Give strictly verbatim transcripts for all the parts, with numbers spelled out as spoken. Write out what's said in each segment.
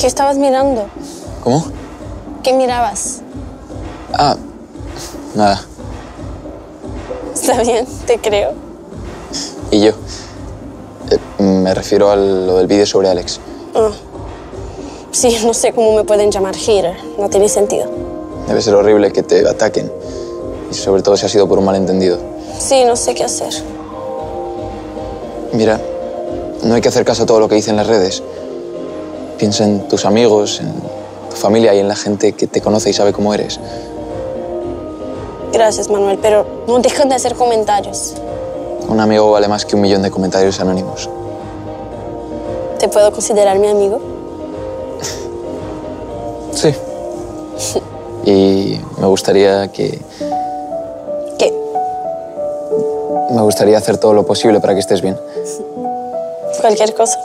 ¿Qué estabas mirando? ¿Cómo? ¿Qué mirabas? Ah, nada. Está bien, te creo. ¿Y yo? Eh, me refiero a lo del vídeo sobre Alex. Ah. Sí, no sé cómo me pueden llamar hater. No tiene sentido. Debe ser horrible que te ataquen. Y sobre todo si ha sido por un malentendido. Sí, no sé qué hacer. Mira, no hay que hacer caso a todo lo que dicen las redes. Piensa en tus amigos, en tu familia y en la gente que te conoce y sabe cómo eres. Gracias, Manuel, pero no dejan de hacer comentarios. Un amigo vale más que un millón de comentarios anónimos. ¿Te puedo considerar mi amigo? Sí. Y me gustaría que... ¿Qué? Me gustaría hacer todo lo posible para que estés bien. ¿Cualquier cosa?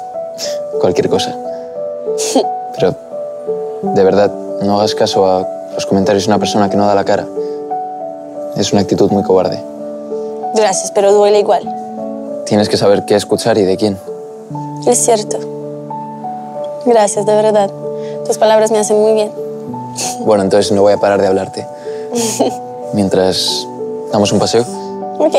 Cualquier cosa. Pero, de verdad, no hagas caso a los comentarios de una persona que no da la cara. Es una actitud muy cobarde. Gracias, pero duele igual. Tienes que saber qué escuchar y de quién. Es cierto. Gracias, de verdad. Tus palabras me hacen muy bien. Bueno, entonces no voy a parar de hablarte. Mientras, ¿damos un paseo? Ok.